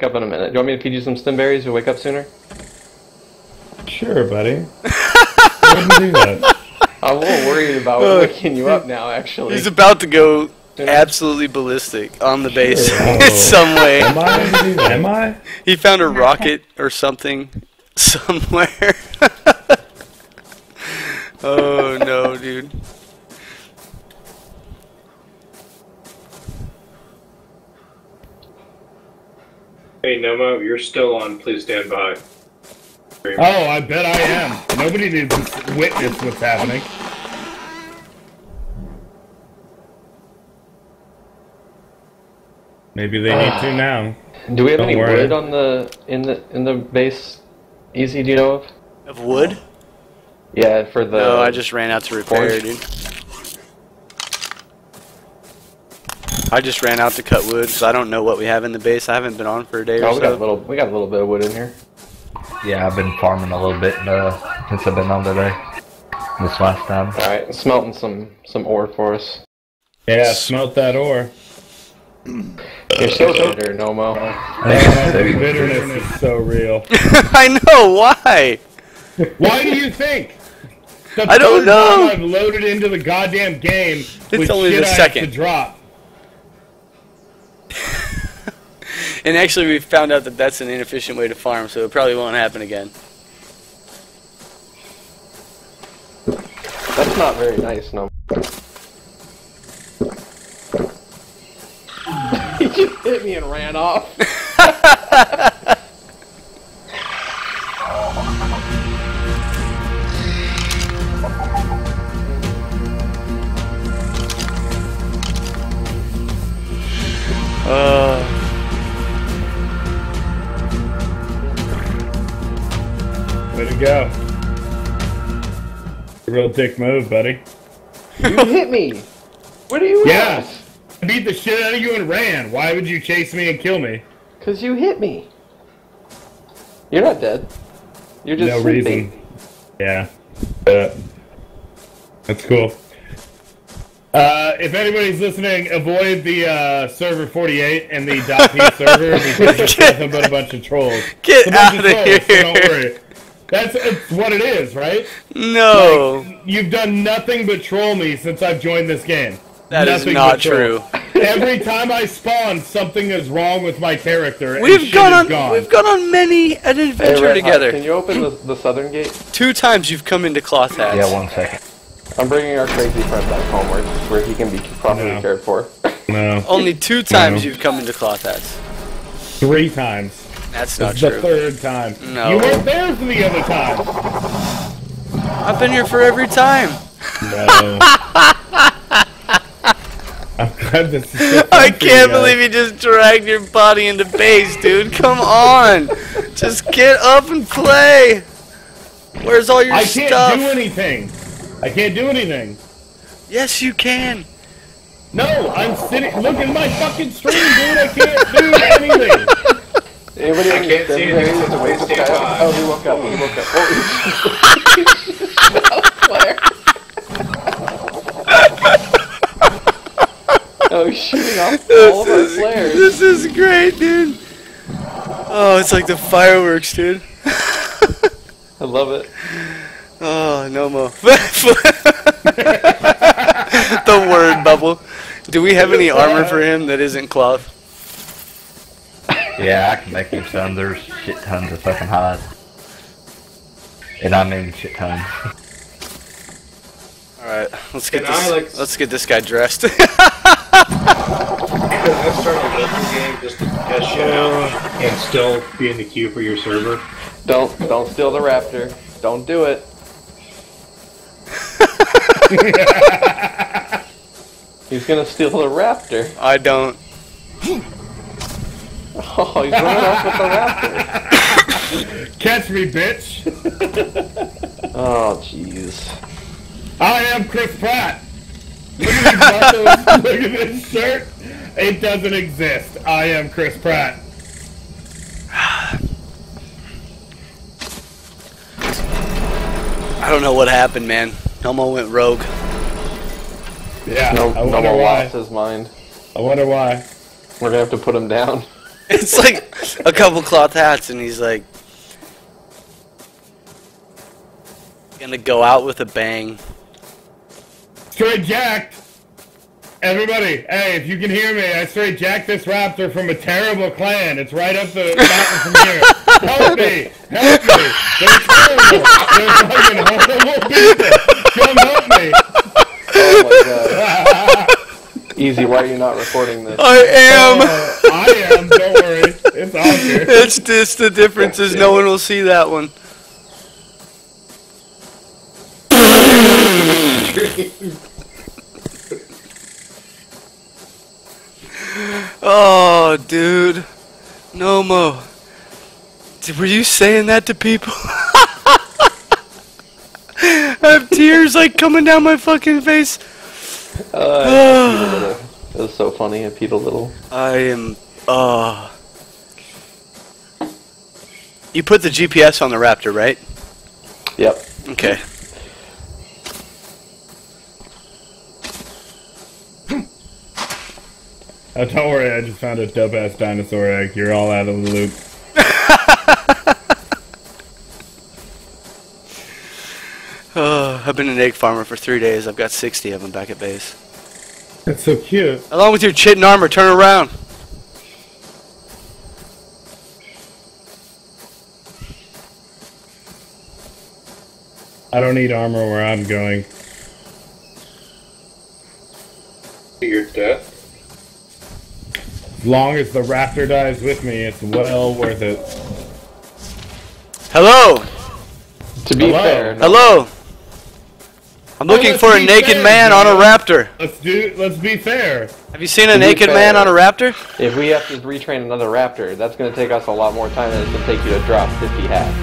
Wake up in a minute. Do you want me to feed you some stemberries to wake up sooner? Sure, buddy. I wouldn't do that. I'm a little worried about waking you up now, actually. He's about to go absolutely ballistic on the base in some way. Am I? Am I? He found a rocket or something somewhere. Oh, no, dude. Hey, Nomo, you're still on. Please stand by. Oh, I bet I am. Nobody needs to witness what's happening. Maybe they need to now. Do we have any wood on the in the base? Easy, do you know of? Of wood? Yeah, for the. No, I just ran out to repair, dude. I just ran out to cut wood, so I don't know what we have in the base. I haven't been on for a day or so. We got a little bit of wood in here. Yeah, I've been farming a little bit since I've been on today. This last time. Alright, smelting some ore for us. Yeah, smelt that ore. You're so bitter, Nomo. The bitterness is so real. I know, why? Why do you think? I don't know! I've loaded into the goddamn game. It's only the second. I have to drop. And actually, we found out that that's an inefficient way to farm, so it probably won't happen again. That's not very nice, no. He just hit me and ran off. Way to go. Real dick move, buddy. You hit me! What are you at? I beat the shit out of you and ran. Why would you chase me and kill me? Because you hit me. You're not dead. You're just sleeping. Yeah. That's cool. If anybody's listening, avoid the server 48 and the .p server because it's nothing but a bunch of trolls. Get out of here. So don't worry. That's what it is, right? No. Like, you've done nothing but troll me since I've joined this game. That is not true. Every time I spawn, something is wrong with my character. We've gone on many an adventure together. Can you open the southern gate? 2 times you've come into Cloth Hats. Yeah, 1 second. I'm bringing our crazy friend back homeward, where he can be properly cared for. No. Only 2 times you've come into Cloth Hats. 3 times. That's not true. The 3rd time. No. You weren't there for the other time. I've been here for every time. No. I'm glad this is I can't believe you just dragged your body into base, dude. Come on. Just get up and play. Where's all your stuff? I can't do anything. I can't do anything. Yes, you can. No, I'm sitting. Look at my fucking stream, dude. I can't do anything. Anybody I can't see anything with the waist down. Oh, he woke up. He woke up. Oh, oh, shooting off all of our flares. This is great, dude. Oh, it's like the fireworks, dude. I love it. Oh, Nomo. The word bubble. Do we have any armor for him that isn't cloth? Yeah, I can make you some. There's shit tons of fucking hide. And I mean shit tons. Alright, let's get this guy dressed. I'm starting to build the game just to test shit out and still be in the queue for your server. Don't steal the raptor. Don't do it. He's gonna steal the raptor. I don't. Oh, he's running off with the raptor. Catch me, bitch. Oh, jeez. I am Chris Pratt. Look at these buttons. Look at this shirt. It doesn't exist. I am Chris Pratt. I don't know what happened, man. Nomo went rogue. Yeah, Nomo lost his mind. I wonder why. We're going to have to put him down. It's like a couple cloth hats, and he's like gonna go out with a bang. Straight jacked. Everybody, hey, if you can hear me, I straight jacked this raptor from a terrible clan. It's right up the mountain from here. Help me! Help me! They're terrible! They're fucking horrible people! Come help me! Oh my god. Easy, why are you not recording this? I am! I am, don't worry. It's on here. It's just the difference is no one will see that one. Oh, dude. Nomo. Were you saying that to people? I have tears like coming down my fucking face. It was so funny. I peed a little. I am. You put the GPS on the Raptor, right? Yep. Okay. Oh, don't worry. I just found a dope ass dinosaur egg. You're all out of the loop. Oh, I've been an egg farmer for 3 days. I've got 60 of them back at base. That's so cute. Along with your chitin armor, turn around. I don't need armor where I'm going. Your death. As long as the raptor dies with me, it's well worth it. Hello. To be fair. Hello. I'm looking for a naked man on a raptor. Let's be fair. Have you seen a naked man on a raptor? If we have to retrain another raptor, that's going to take us a lot more time than it's going to take you to drop 50 hats.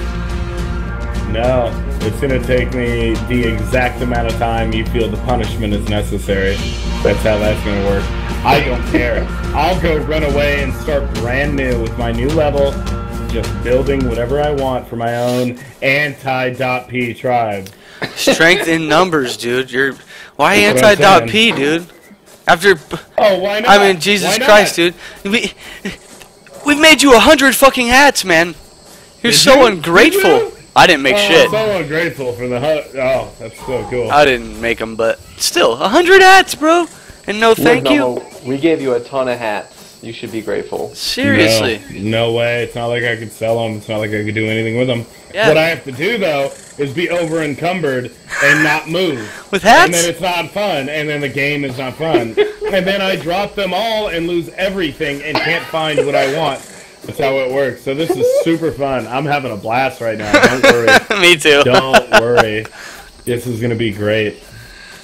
No, it's going to take me the exact amount of time you feel the punishment is necessary. That's how that's going to work. I don't care. I'll go run away and start brand new with my new level. Just building whatever I want for my own anti-DotP tribe. Strength in numbers, dude. You're why anti-DotP, dude? After oh, why not? I mean, Jesus Christ, dude. We've made you 100 fucking hats, man. You're so ungrateful. I didn't make shit. I'm so ungrateful for the hut. Oh, that's so cool. I didn't make them, but still, 100 hats, bro. And no, thank you. We gave you a ton of hats. You should be grateful. Seriously. No, no way. It's not like I could sell them. It's not like I could do anything with them. Yeah. What I have to do, though, is be over-encumbered and not move. With hats? And then it's not fun. And then the game is not fun. And then I drop them all and lose everything and can't find what I want. That's how it works. So this is super fun. I'm having a blast right now. Don't worry. Me too. Don't worry. This is going to be great.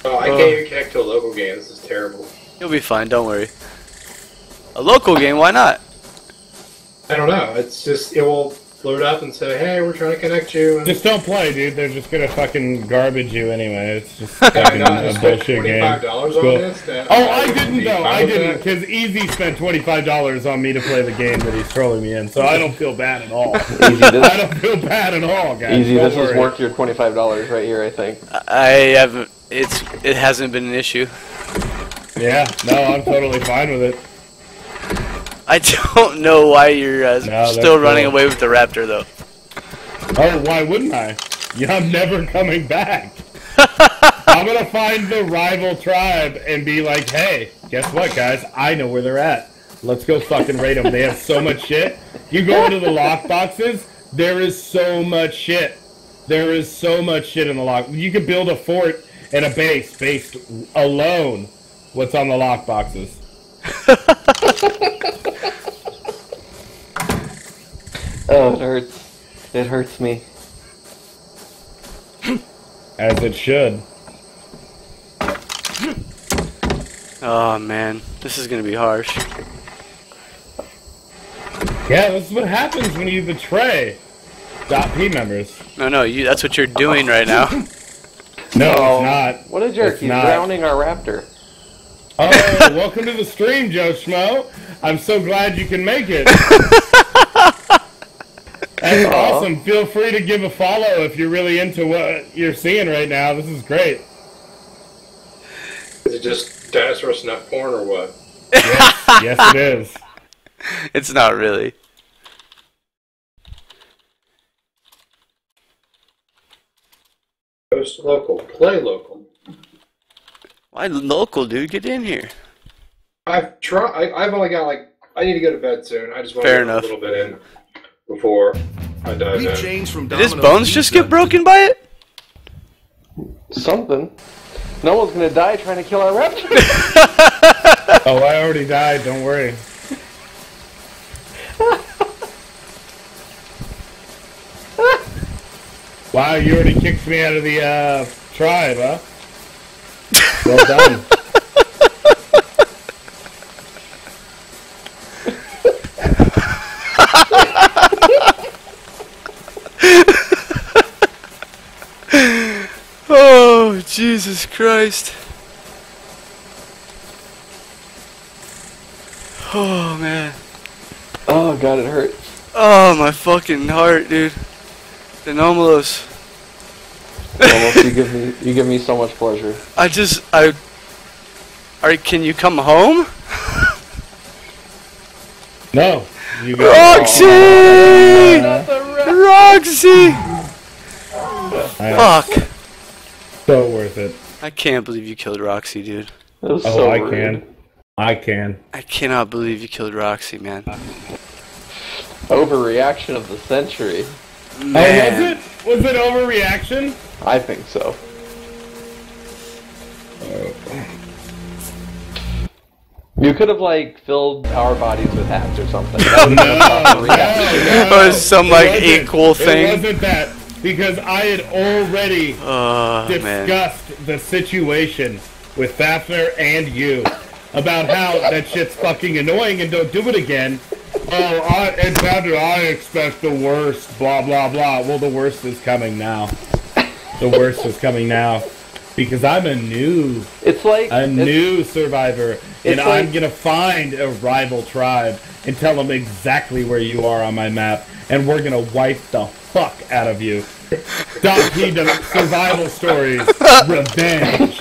Oh, I can't even connect to a local game. This is terrible. You'll be fine. Don't worry. A local game, why not? I don't know. It's just, it will load up and say, hey, we're trying to connect you. And just don't play, dude. They're just going to fucking garbage you anyway. It's just fucking a bullshit game. $25 on this? Oh, I didn't, though. I didn't, because Easy spent $25 on me to play the game that he's trolling me in, so I don't feel bad at all. Easy, I don't feel bad at all, guys. Easy, this is worth your $25 right here, I think. I haven't, it hasn't been an issue. Yeah, no, I'm totally fine with it. I don't know why you're still running away with the raptor, though. Oh, why wouldn't I? Yeah, I'm never coming back. I'm going to find the rival tribe and be like, hey, guess what, guys? I know where they're at. Let's go fucking raid them. They have so much shit. You go into the lock boxes, there is so much shit. There is so much shit in the lock. You could build a fort and a base based alone what's on the lock boxes. Oh, it hurts. It hurts me. As it should. Oh, man. This is going to be harsh. Yeah, this is what happens when you betray DotP members. No, no, you, that's what you're doing right now. No, it's not. What a jerk. He's drowning our raptor. Oh, welcome to the stream, Joe Schmo. I'm so glad you can make it. That's awesome. Feel free to give a follow if you're really into what you're seeing right now. This is great. Is it just dinosaur snuff porn or what? Yes, yes it is. It's not really. Post local. Play local. Why local, dude? Get in here. I've only got like... I need to go to bed soon. I just want to get a little bit in before I dive in. Did his bones just get broken by it? Something. No one's gonna die trying to kill our raptor. Oh, I already died. Don't worry. Wow, you already kicked me out of the tribe, huh? Well done. Oh, Jesus Christ. Oh, man. Oh, God, it hurt. Oh, my fucking heart, dude. The Nomolos. Nomolos, you give me so much pleasure. Alright, can you come home? No. You Roxy! Roxy! Fuck. So worth it. I can't believe you killed Roxy, dude. That was so rude. I can. I cannot believe you killed Roxy, man. Overreaction of the century. Man. Oh, was it overreaction? I think so. You could have, like, filled our bodies with hats or something. No. Or some, like, equal thing. It wasn't that. Because I had already discussed the situation with Fafner and you about how that shit's fucking annoying and don't do it again. Oh, and Fafner, I expect the worst, blah, blah, blah. Well, the worst is coming now. The worst is coming now. Because I'm a new, new survivor, and I'm going to find a rival tribe and tell them exactly where you are on my map, and we're going to wipe the fuck out of you. DotP survival stories. Revenge.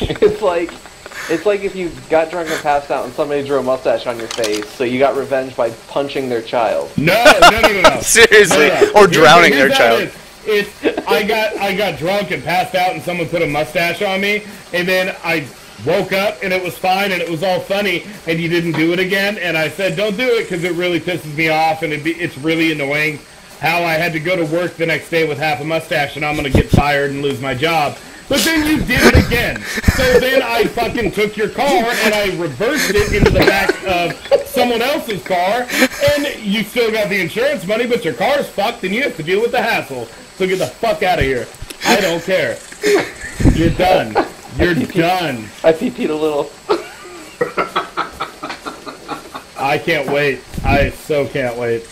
It's like if you got drunk and passed out and somebody drew a mustache on your face, so you got revenge by punching their child. No. Seriously. No. Or drowning their child. I got drunk and passed out and someone put a mustache on me, and then I woke up and it was fine and it was all funny, and you didn't do it again, and I said don't do it because it really pisses me off and it's really annoying how I had to go to work the next day with half a mustache and I'm going to get fired and lose my job. But then you did it again. So then I fucking took your car and I reversed it into the back of someone else's car, and you still got the insurance money, but your car's fucked and you have to deal with the hassle. So get the fuck out of here. I don't care. You're done. You're done. I peed a little. I can't wait. I so can't wait.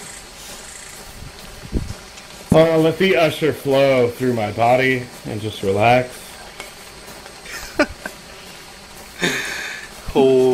Oh, let the usher flow through my body and just relax. Oh.